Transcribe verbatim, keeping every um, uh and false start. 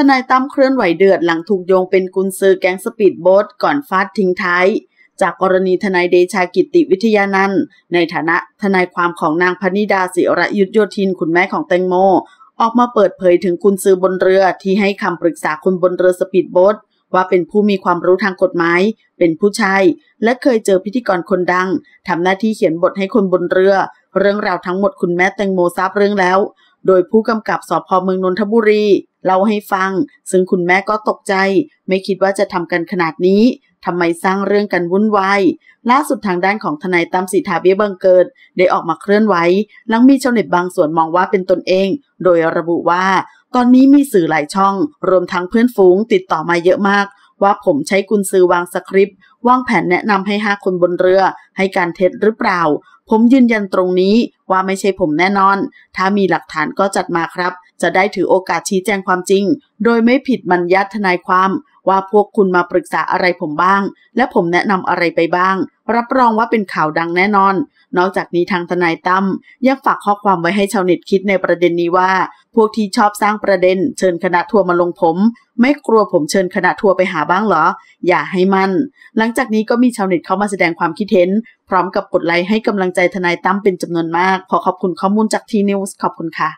ทนายตั้มเคลื่อนไหวเดือดหลังถูกโยงเป็นกุญซือแก๊งสปีดโบ๊ทก่อนฟาดทิ้งท้ายจากกรณีทนายเดชากิติวิทยานันท์ในฐานะทนายความของนางพนิดาศิระยุทธโยธินคุณแม่ของแตงโมออกมาเปิดเผยถึงกุญซือบนเรือที่ให้คำปรึกษาคนบนเรือสปีดโบ๊ทว่าเป็นผู้มีความรู้ทางกฎหมายเป็นผู้ชายและเคยเจอพิธีกรคนดังทำหน้าที่เขียนบทให้คนบนเรือเรื่องราวทั้งหมดคุณแม่แตงโมทราบเรื่องแล้วโดยผู้กำกับสภ.เมืองนนทบุรีเล่าให้ฟังซึ่งคุณแม่ก็ตกใจไม่คิดว่าจะทำกันขนาดนี้ทำไมสร้างเรื่องกันวุ่นวายล่าสุดทางด้านของทนายตั้มสิทธาเบี้ยบังเกิดได้ออกมาเคลื่อนไหวหลังมีชาวเน็ตบางส่วนมองว่าเป็นตนเองโดยระบุว่าตอนนี้มีสื่อหลายช่องรวมทั้งเพื่อนฝูงติดต่อมาเยอะมากว่าผมใช้กุญซือวางสคริปต์วางแผนแนะนำให้ห้าคนบนเรือให้การเท็จหรือเปล่าผมยืนยันตรงนี้ว่าไม่ใช่ผมแน่นอนถ้ามีหลักฐานก็จัดมาครับจะได้ถือโอกาสชี้แจงความจริงโดยไม่ผิดมัญญัติทนายความว่าพวกคุณมาปรึกษาอะไรผมบ้างและผมแนะนำอะไรไปบ้างรับรองว่าเป็นข่าวดังแน่นอนนอกจากนี้ทางทนายตั้มยังฝากข้อความไว้ให้ชาวเน็ตคิดในประเด็นนี้ว่าพวกที่ชอบสร้างประเด็นเชิญคณะทัวร์มาลงผมไม่กลัวผมเชิญคณะทัวร์ไปหาบ้างเหรออย่าให้มันหลังจากนี้ก็มีชาวเน็ตเข้ามาแสดงความคิดเห็นพร้อมกับกดไลค์ให้กำลังใจทนายตั้มเป็นจำนวนมากขอขอบคุณข้อมูลจากทีนิวส์ขอบคุณค่ะ